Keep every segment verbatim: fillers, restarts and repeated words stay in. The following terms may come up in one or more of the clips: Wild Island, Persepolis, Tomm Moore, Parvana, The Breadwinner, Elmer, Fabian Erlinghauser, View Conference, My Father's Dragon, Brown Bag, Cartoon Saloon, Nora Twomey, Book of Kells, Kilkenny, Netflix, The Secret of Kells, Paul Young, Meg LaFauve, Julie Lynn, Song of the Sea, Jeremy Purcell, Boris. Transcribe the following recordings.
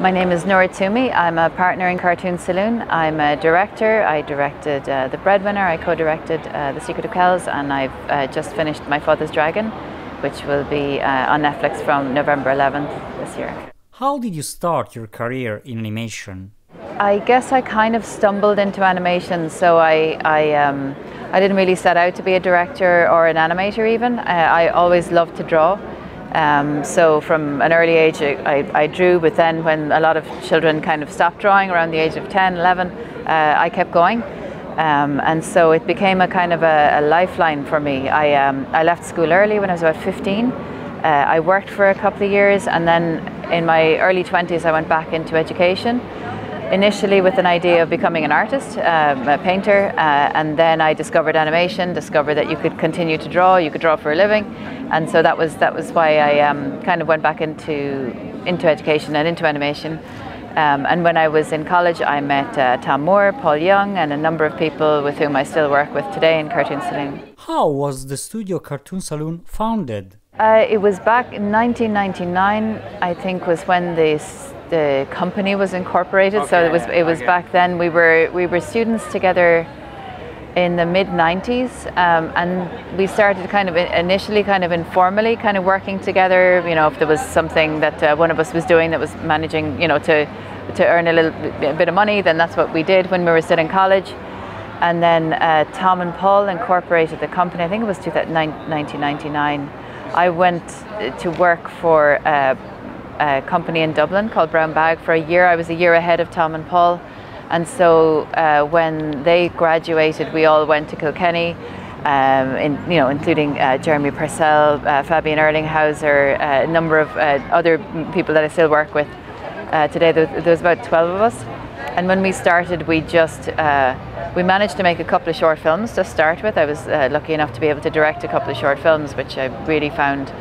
My name is Nora Twomey. I'm a partner in Cartoon Saloon. I'm a director. I directed uh, The Breadwinner, I co-directed uh, The Secret of Kells, and I've uh, just finished My Father's Dragon, which will be uh, on Netflix from November eleventh this year. How did you start your career in animation? I guess I kind of stumbled into animation, so I, I, um, I didn't really set out to be a director or an animator even. Uh, I always loved to draw. Um, so from an early age I, I drew, but then when a lot of children kind of stopped drawing around the age of ten, eleven, uh, I kept going, um, and so it became a kind of a, a lifeline for me. I, um, I left school early when I was about fifteen, uh, I worked for a couple of years, and then in my early twenties I went back into education, initially with an idea of becoming an artist, um, a painter, uh, and then I discovered animation, discovered that you could continue to draw, you could draw for a living, and so that was that was why I um, kind of went back into into education and into animation. Um, and when I was in college I met uh, Tomm Moore, Paul Young, and a number of people with whom I still work with today in Cartoon Saloon. How was the studio Cartoon Saloon founded? Uh, it was back in nineteen ninety-nine, I think, was when the the company was incorporated. Okay, so it was it was okay. Back then we were we were students together in the mid nineties, um, and we started kind of initially kind of informally kind of working together, you know, if there was something that uh, one of us was doing that was managing, you know, to to earn a little a bit of money, then that's what we did when we were still in college. And then uh, Tom and Paul incorporated the company. I think it was nineteen ninety-nine. I went to work for uh, a company in Dublin called Brown Bag for a year. I was a year ahead of Tom and Paul, and so uh, when they graduated we all went to Kilkenny, um, in, you know, including uh, Jeremy Purcell, uh, Fabian Erlinghauser, uh, a number of uh, other people that I still work with uh, today. There, there was about twelve of us, and when we started we just uh, we managed to make a couple of short films to start with. I was uh, lucky enough to be able to direct a couple of short films, which I really found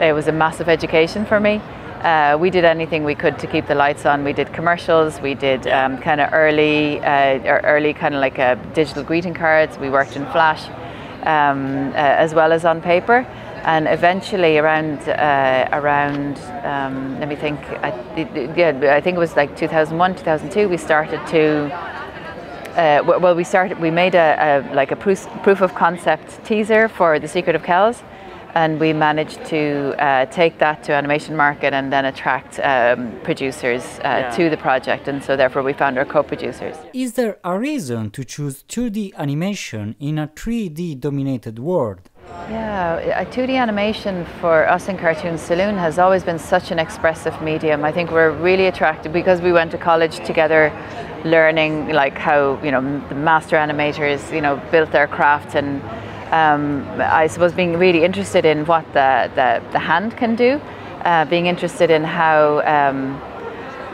it was a massive education for me. Uh, we did anything we could to keep the lights on. We did commercials, we did um, kind of early, uh, early kind of like uh, digital greeting cards. We worked in Flash um, uh, as well as on paper, and eventually around, uh, around um, let me think, I, yeah, I think it was like two thousand one, two thousand two, we started to, uh, well we started, we made a, a like a proof, proof of concept teaser for The Secret of Kells. And we managed to uh, take that to animation market and then attract um, producers uh, yeah. to the project, and so therefore we found our co-producers. Is there a reason to choose two D animation in a three D dominated world? Yeah, a two D animation for us in Cartoon Saloon has always been such an expressive medium. I think we're really attracted because we went to college together, learning like how, you know, the master animators, you know, built their craft, and Um, I suppose being really interested in what the, the, the hand can do, uh, being interested in how, um,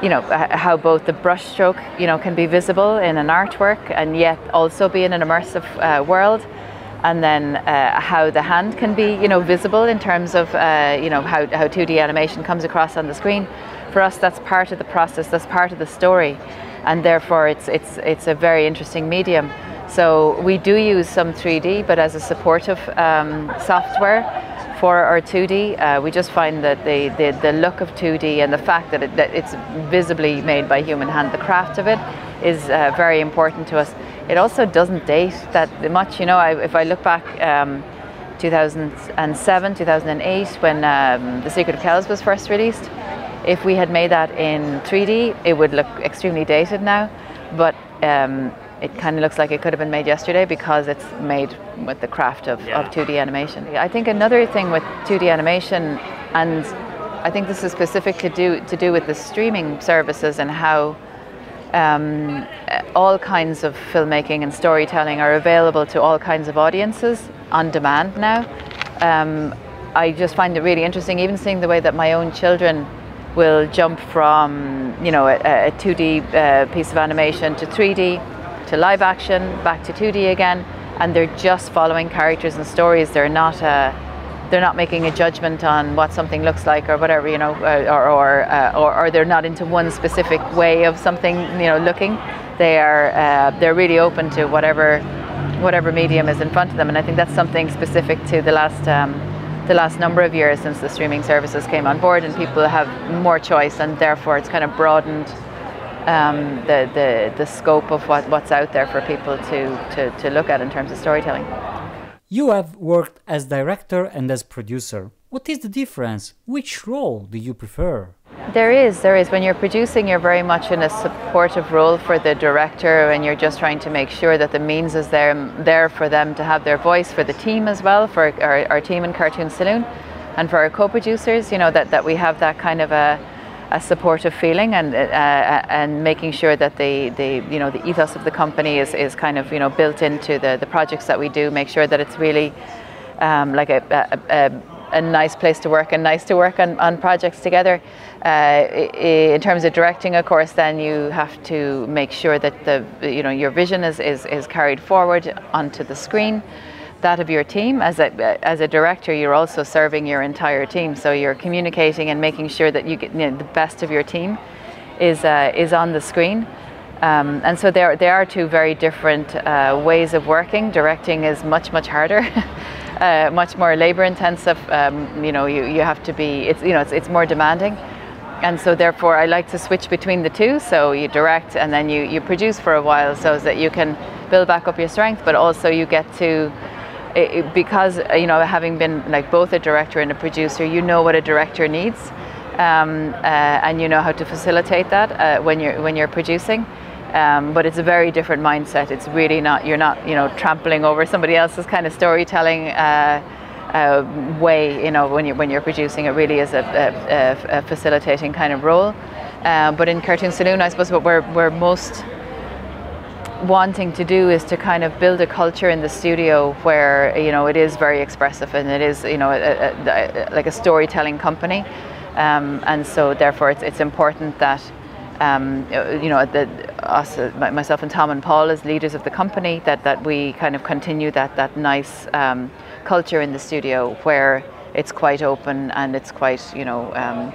you know, how both the brush stroke, you know, can be visible in an artwork and yet also be in an immersive uh, world, and then uh, how the hand can be, you know, visible in terms of, uh, you know, how, how two D animation comes across on the screen. For us that's part of the process, that's part of the story, and therefore it's, it's, it's a very interesting medium. So we do use some three D, but as a supportive um, software for our two D, uh, we just find that the, the, the look of two D and the fact that, it, that it's visibly made by human hand, the craft of it, is uh, very important to us. It also doesn't date that much, you know. I, if I look back um, two thousand seven, two thousand eight, when um, The Secret of Kells was first released, if we had made that in three D, it would look extremely dated now, but um, it kind of looks like it could have been made yesterday because it's made with the craft of, yeah. of two D animation. I think another thing with two D animation, and I think this is specific to do, to do with the streaming services and how um, all kinds of filmmaking and storytelling are available to all kinds of audiences on demand now. Um, I just find it really interesting, even seeing the way that my own children will jump from, you know, a, a two D uh, piece of animation to three D. To live action, back to two D again, and they're just following characters and stories. They're not uh, they're not making a judgment on what something looks like or whatever, you know, or or, uh, or, or they're not into one specific way of something, you know, looking. They are uh, they're really open to whatever whatever medium is in front of them, and I think that's something specific to the last um, the last number of years since the streaming services came on board and people have more choice, and therefore it's kind of broadened um, the, the, the scope of what, what's out there for people to, to, to look at in terms of storytelling. You have worked as director and as producer. What is the difference? Which role do you prefer? There is, there is. When you're producing, you're very much in a supportive role for the director, and you're just trying to make sure that the means is there, there for them to have their voice, for the team as well, for our, our team in Cartoon Saloon, and for our co-producers, you know, that, that we have that kind of a, a supportive feeling, and uh, and making sure that the, the, you know, the ethos of the company is, is kind of, you know, built into the, the projects that we do, make sure that it's really um, like a, a, a a nice place to work and nice to work on, on projects together. Uh, in terms of directing, of course, then you have to make sure that the, you know, your vision is, is, is carried forward onto the screen, that of your team. As a, as a director, you're also serving your entire team, so you're communicating and making sure that you get, you know, the best of your team is, uh, is on the screen. Um, and so there, there are two very different uh, ways of working. Directing is much, much harder, uh, much more labor-intensive. Um, you know, you, you have to be. It's you know, it's, it's more demanding, and so therefore I like to switch between the two. So you direct and then you, you produce for a while, so that you can build back up your strength, but also you get to. It, because you know, having been like both a director and a producer, you know what a director needs, um, uh, and you know how to facilitate that uh, when you're when you're producing. Um, but it's a very different mindset. It's really not, you're not, you know, trampling over somebody else's kind of storytelling uh, uh, way, you know, when, you, when you're producing. It really is a, a, a facilitating kind of role. Uh, but in Cartoon Saloon, I suppose what we're, we're most wanting to do is to kind of build a culture in the studio where, you know, it is very expressive and it is, you know, a, a, a, like a storytelling company. Um, and so therefore it's, it's important that Um, you know, the, us, myself and Tom and Paul as leaders of the company, that, that we kind of continue that, that nice um, culture in the studio where it's quite open and it's quite, you know, um,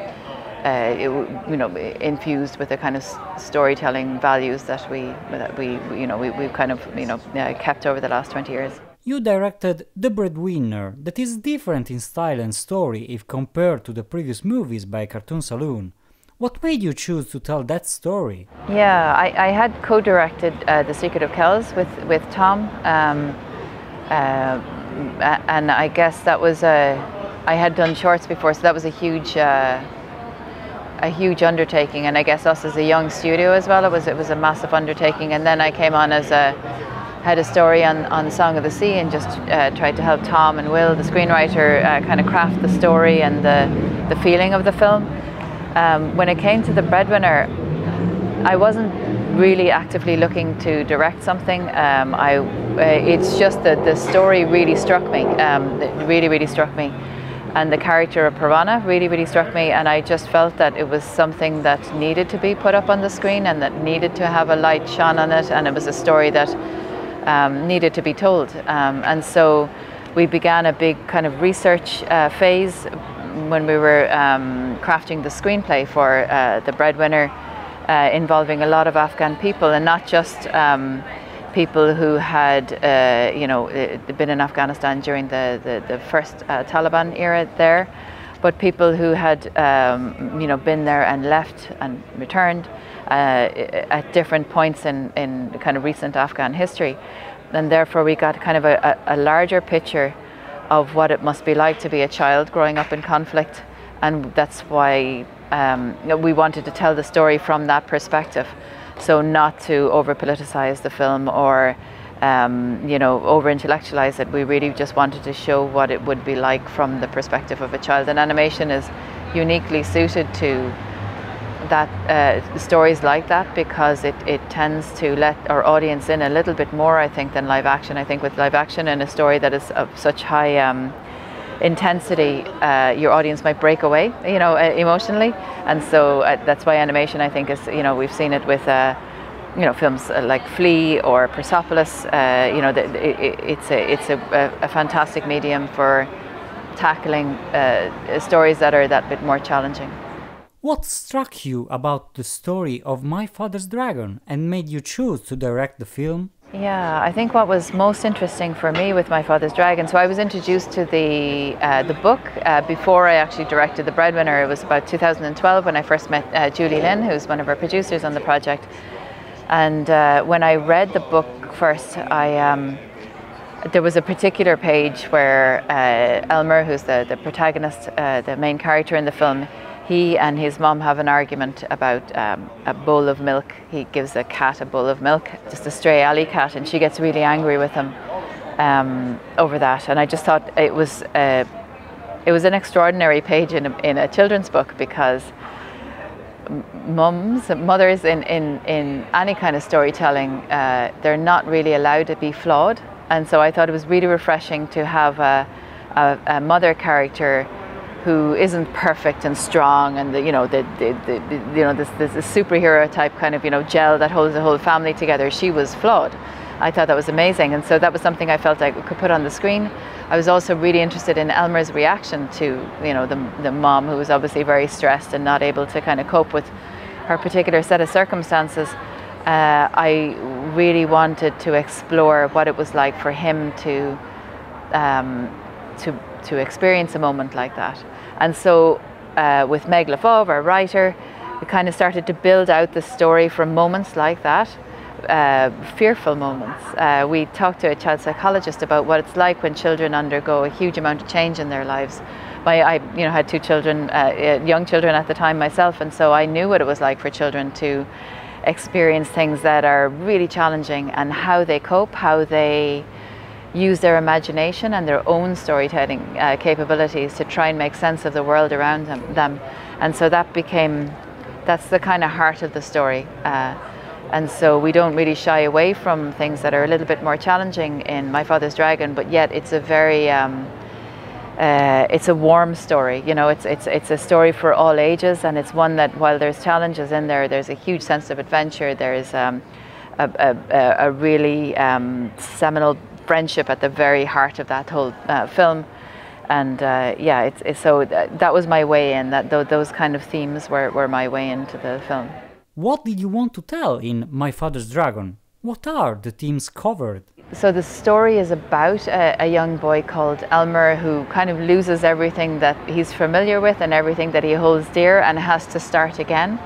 uh, it, you know, infused with the kind of storytelling values that we, that we you know, we, we've kind of, you know, kept over the last twenty years. You directed The Breadwinner, that is different in style and story if compared to the previous movies by Cartoon Saloon. What made you choose to tell that story? Yeah, I, I had co-directed uh, The Secret of Kells with, with Tom. Um, uh, and I guess that was a... I had done shorts before, so that was a huge uh, a huge undertaking. And I guess us as a young studio as well, it was, it was a massive undertaking. And then I came on as a... had a story on, on Song of the Sea and just uh, tried to help Tom and Will, the screenwriter, uh, kind of craft the story and the, the feeling of the film. Um, when it came to The Breadwinner, I wasn't really actively looking to direct something. Um, I, uh, it's just that the story really struck me. Um, it really, really struck me. And the character of Parvana really, really struck me. And I just felt that it was something that needed to be put up on the screen and that needed to have a light shone on it. And it was a story that um, needed to be told. Um, and so we began a big kind of research uh, phase when we were um, crafting the screenplay for uh, The Breadwinner, uh, involving a lot of Afghan people, and not just um, people who had, uh, you know, been in Afghanistan during the, the, the first uh, Taliban era there, but people who had, um, you know, been there and left and returned uh, at different points in, in kind of recent Afghan history. And therefore we got kind of a, a larger picture of what it must be like to be a child growing up in conflict, and that's why um, we wanted to tell the story from that perspective, so not to over politicize the film or um, you know, over intellectualize it. We really just wanted to show what it would be like from the perspective of a child, and animation is uniquely suited to that uh, stories like that, because it, it tends to let our audience in a little bit more, I think, than live action. I think with live action and a story that is of such high um, intensity, uh, your audience might break away, you know, uh, emotionally. And so uh, that's why animation, I think, is, you know, we've seen it with uh, you know, films like Flea or Persepolis. Uh, you know, the, it, it's a it's a, a fantastic medium for tackling uh, stories that are that bit more challenging. What struck you about the story of My Father's Dragon and made you choose to direct the film? Yeah, I think what was most interesting for me with My Father's Dragon, so I was introduced to the uh, the book uh, before I actually directed The Breadwinner. It was about two thousand twelve when I first met uh, Julie Lynn, who's one of our producers on the project. And uh, when I read the book first, I um, there was a particular page where uh, Elmer, who's the, the protagonist, uh, the main character in the film, he and his mom have an argument about um, a bowl of milk. He gives a cat a bowl of milk, just a stray alley cat, and she gets really angry with him um, over that. And I just thought it was uh, it was an extraordinary page in a, in a children's book, because mums, mothers in, in, in any kind of storytelling, uh, they're not really allowed to be flawed. And so I thought it was really refreshing to have a, a, a mother character who isn't perfect and strong, and the, you know, the, the, the, the you know this, this superhero type kind of you know gel that holds the whole family together. She was flawed. I thought that was amazing, and so that was something I felt I could put on the screen. I was also really interested in Elmer's reaction to you know the the mom, who was obviously very stressed and not able to kind of cope with her particular set of circumstances. Uh, I really wanted to explore what it was like for him to um, to to experience a moment like that. And so uh, with Meg LaFauve, our writer, we kind of started to build out the story from moments like that, uh, fearful moments. Uh, we talked to a child psychologist about what it's like when children undergo a huge amount of change in their lives. My, I you know, had two children, uh, young children at the time myself, and so I knew what it was like for children to experience things that are really challenging, and how they cope, how they use their imagination and their own storytelling uh, capabilities to try and make sense of the world around them. them. And so that became, that's the kind of heart of the story. Uh, and so we don't really shy away from things that are a little bit more challenging in My Father's Dragon, but yet it's a very, um, uh, it's a warm story. You know, it's, it's, it's a story for all ages, and it's one that, while there's challenges in there, there's a huge sense of adventure. There is um, a, a, a really um, seminal friendship at the very heart of that whole uh, film, and uh, yeah, it's, it's so th that was my way in. That th those kind of themes were, were my way into the film. What did you want to tell in My Father's Dragon? What are the themes covered? So the story is about a, a young boy called Elmer, who kind of loses everything that he's familiar with and everything that he holds dear, and has to start again,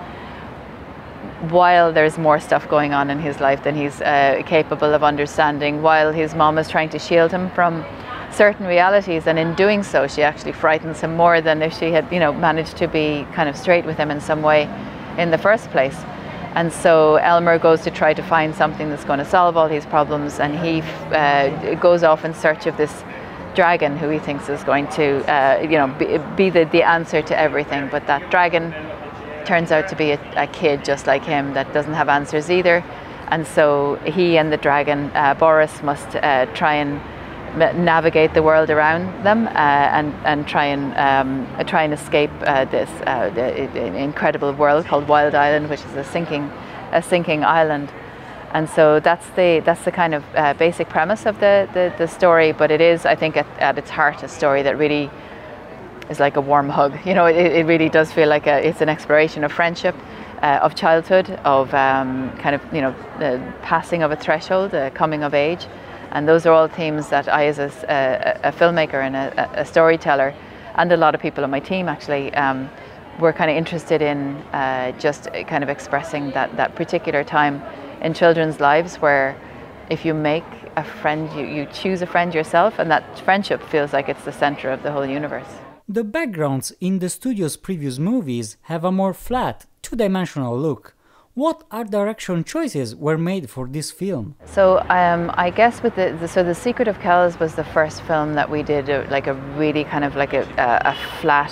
while there's more stuff going on in his life than he's uh, capable of understanding, while his mom is trying to shield him from certain realities, and in doing so she actually frightens him more than if she had you know managed to be kind of straight with him in some way in the first place. And so Elmer goes to try to find something that's going to solve all his problems, and he uh, goes off in search of this dragon who he thinks is going to uh, you know be, be the, the answer to everything, but that dragon turns out to be a, a kid just like him that doesn't have answers either. And so he and the dragon, uh, Boris, must uh, try and navigate the world around them, uh, and, and try and um, try and escape uh, this uh, the, the incredible world called Wild Island, which is a sinking, a sinking island. And so that's the, that's the kind of uh, basic premise of the, the, the story, but it is, I think, at, at its heart a story that really is like a warm hug. You know, it, it really does feel like a, it's an exploration of friendship, uh, of childhood, of um, kind of, you know, the passing of a threshold, the coming of age. And those are all themes that I, as a, a, a filmmaker and a, a storyteller, and a lot of people on my team actually, um, were kind of interested in uh, just kind of expressing that, that particular time in children's lives where if you make a friend, you, you choose a friend yourself, and that friendship feels like it's the center of the whole universe. The backgrounds in the studio's previous movies have a more flat, two-dimensional look. What art direction choices were made for this film? So um, I guess with the, the so The Secret of Kells was the first film that we did a, like a really kind of like a, a, a flat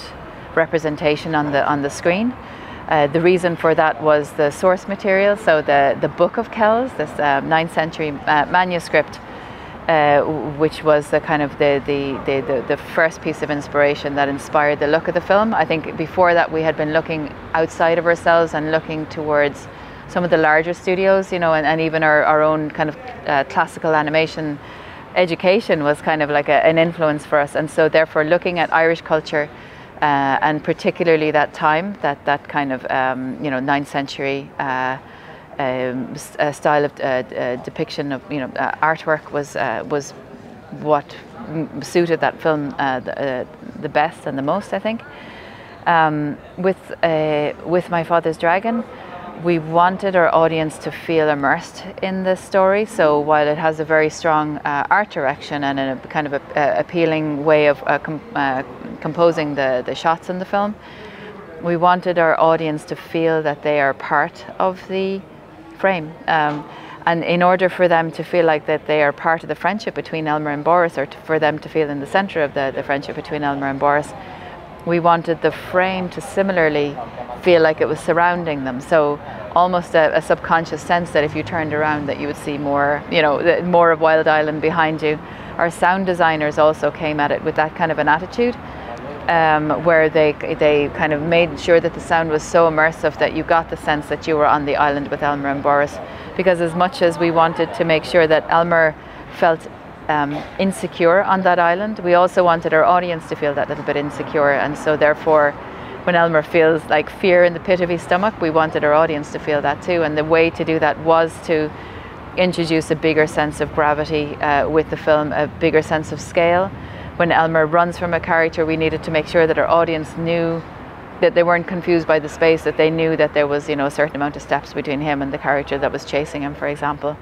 representation on the on the screen. Uh, the reason for that was the source material. So the the Book of Kells, this uh, ninth century uh, manuscript. Uh, which was the kind of the, the, the, the first piece of inspiration that inspired the look of the film. I think before that we had been looking outside of ourselves and looking towards some of the larger studios, you know, and, and even our, our own kind of uh, classical animation education was kind of like a, an influence for us. And so therefore looking at Irish culture uh, and particularly that time, that, that kind of, um, you know, ninth century uh, um, uh, style of uh, uh, depiction of, you know, uh, artwork was uh, was what suited that film uh, the, uh, the best and the most, I think. Um, with uh, with My Father's Dragon, we wanted our audience to feel immersed in the story. So while it has a very strong uh, art direction and a kind of a, a appealing way of uh, com uh, composing the, the shots in the film, we wanted our audience to feel that they are part of the frame. Um, and in order for them to feel like that they are part of the friendship between Elmer and Boris, or to, for them to feel in the center of the, the friendship between Elmer and Boris, we wanted the frame to similarly feel like it was surrounding them. So almost a, a subconscious sense that if you turned around that you would see more, you know, more of Wild Island behind you. Our sound designers also came at it with that kind of an attitude, um, where they, they kind of made sure that the sound was so immersive that you got the sense that you were on the island with Elmer and Boris. Because as much as we wanted to make sure that Elmer felt Um, insecure on that island, we also wanted our audience to feel that little bit insecure, and so therefore when Elmer feels like fear in the pit of his stomach, we wanted our audience to feel that too. And the way to do that was to introduce a bigger sense of gravity uh, with the film, a bigger sense of scale. When Elmer runs from a character, we needed to make sure that our audience knew that they weren't confused by the space, that they knew that there was, you know, a certain amount of steps between him and the character that was chasing him, for example.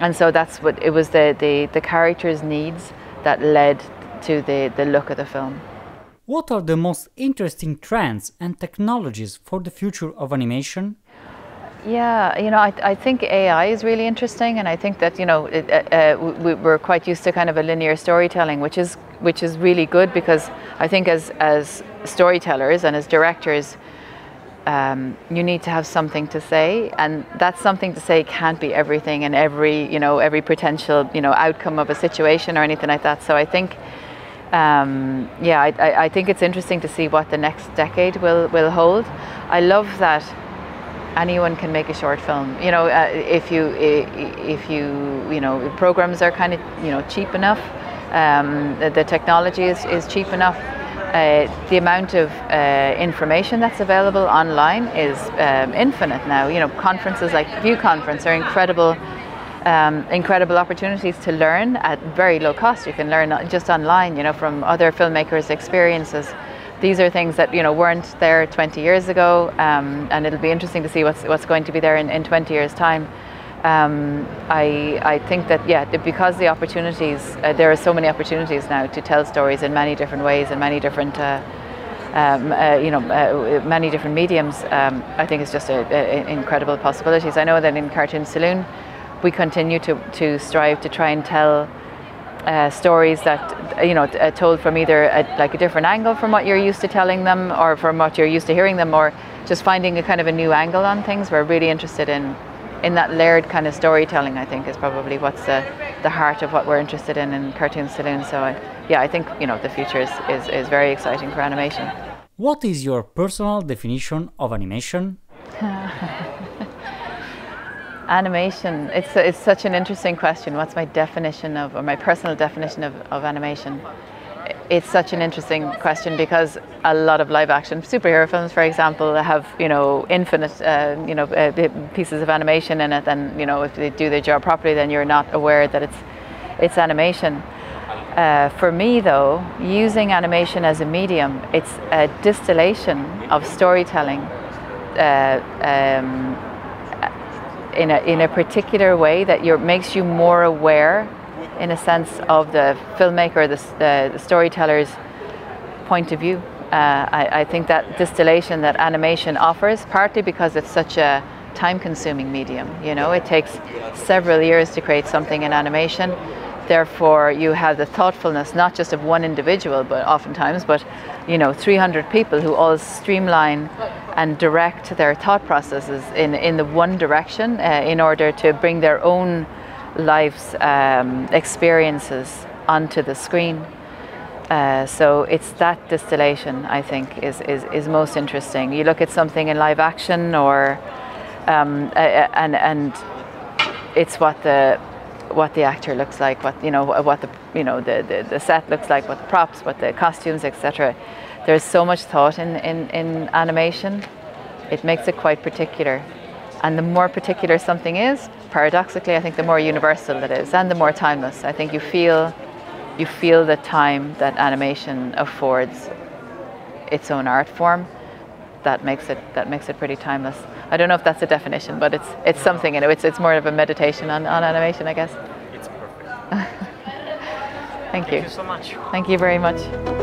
And so that's what it was, the, the, the character's needs that led to the, the look of the film. What are the most interesting trends and technologies for the future of animation? Yeah, you know, I, I think A I is really interesting, and I think that, you know, it, uh, we, we're quite used to kind of a linear storytelling, which is, which is really good, because I think as, as storytellers and as directors, Um, you need to have something to say, and that something to say can't be everything and every, you know, every potential, you know, outcome of a situation or anything like that. So I think, um, yeah, I, I, I think it's interesting to see what the next decade will will hold. I love that anyone can make a short film. You know, uh, if you if you you know, programs are kind of, you know, cheap enough, um, the, the technology is is cheap enough. Uh, the amount of uh, information that's available online is um, infinite now. You know, conferences like View Conference are incredible, um, incredible opportunities to learn at very low cost. You can learn just online, you know, from other filmmakers' experiences. These are things that, you know, weren't there twenty years ago, um, and it'll be interesting to see what's what's going to be there in, in twenty years' time. Um, I, I think that, yeah, because the opportunities, uh, there are so many opportunities now to tell stories in many different ways and many different, uh, um, uh, you know, uh, many different mediums. Um, I think it's just a, a, incredible possibilities. I know that in Cartoon Saloon, we continue to, to strive to try and tell uh, stories that, you know, uh, told from either a, like a different angle from what you're used to telling them, or from what you're used to hearing them, or just finding a kind of a new angle on things. We're really interested in in that layered kind of storytelling, I think, is probably what's the, the heart of what we're interested in in Cartoon Saloon. So, I, yeah, I think, you know, the future is, is, is very exciting for animation. What is your personal definition of animation? Animation, it's, it's such an interesting question. What's my definition of, or my personal definition of, of animation? It's such an interesting question, because a lot of live-action superhero films, for example, have, you know, infinite, uh, you know, uh, pieces of animation in it, and, you know, if they do their job properly, then you're not aware that it's it's animation. Uh, for me, though, using animation as a medium, it's a distillation of storytelling uh, um, in a in a particular way that you're, makes you more aware, in a sense, of the filmmaker, the, the, the storyteller's point of view. Uh, I, I think that distillation that animation offers, partly because it's such a time-consuming medium, you know, it takes several years to create something in animation. Therefore, you have the thoughtfulness, not just of one individual, but oftentimes, but, you know, three hundred people who all streamline and direct their thought processes in, in the one direction uh, in order to bring their own life's um, experiences onto the screen. Uh, so it's that distillation, I think, is, is, is most interesting. You look at something in live action, or um, a, a, and and it's what the what the actor looks like, what, you know, what the, you know, the, the, the set looks like, what the props, what the costumes, et cetera. There's so much thought in, in, in animation. It makes it quite particular. And the more particular something is, paradoxically, I think the more universal it is and the more timeless. I think you feel, you feel the time that animation affords its own art form. That makes it, that makes it pretty timeless. I don't know if that's a definition, but it's, it's something in it. It's, it's more of a meditation on, on animation, I guess. It's perfect. Thank you. Thank you so much. Thank you very much.